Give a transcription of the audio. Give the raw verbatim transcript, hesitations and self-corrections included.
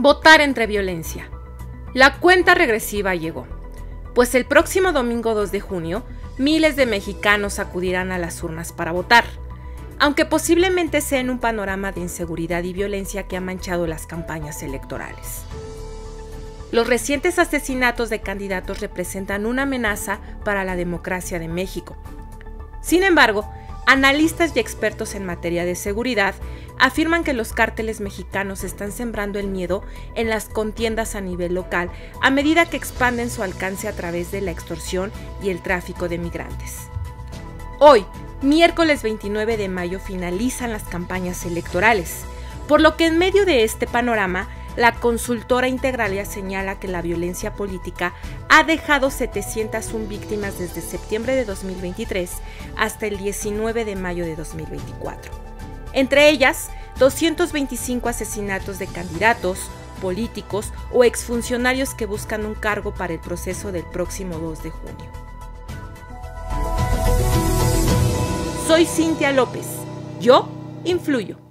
Votar entre violencia. La cuenta regresiva llegó, pues el próximo domingo dos de junio, miles de mexicanos acudirán a las urnas para votar, aunque posiblemente sea en un panorama de inseguridad y violencia que ha manchado las campañas electorales. Los recientes asesinatos de candidatos representan una amenaza para la democracia de México. Sin embargo, analistas y expertos en materia de seguridad afirman que los cárteles mexicanos están sembrando el miedo en las contiendas a nivel local a medida que expanden su alcance a través de la extorsión y el tráfico de migrantes. Hoy, miércoles veintinueve de mayo, finalizan las campañas electorales, por lo que en medio de este panorama, la consultora Integralia señala que la violencia política ha dejado setecientas una víctimas desde septiembre de dos mil veintitrés hasta el diecinueve de mayo de dos mil veinticuatro. Entre ellas, doscientos veinticinco asesinatos de candidatos, políticos o exfuncionarios que buscan un cargo para el proceso del próximo dos de junio. Soy Cynthia López. Yo influyo.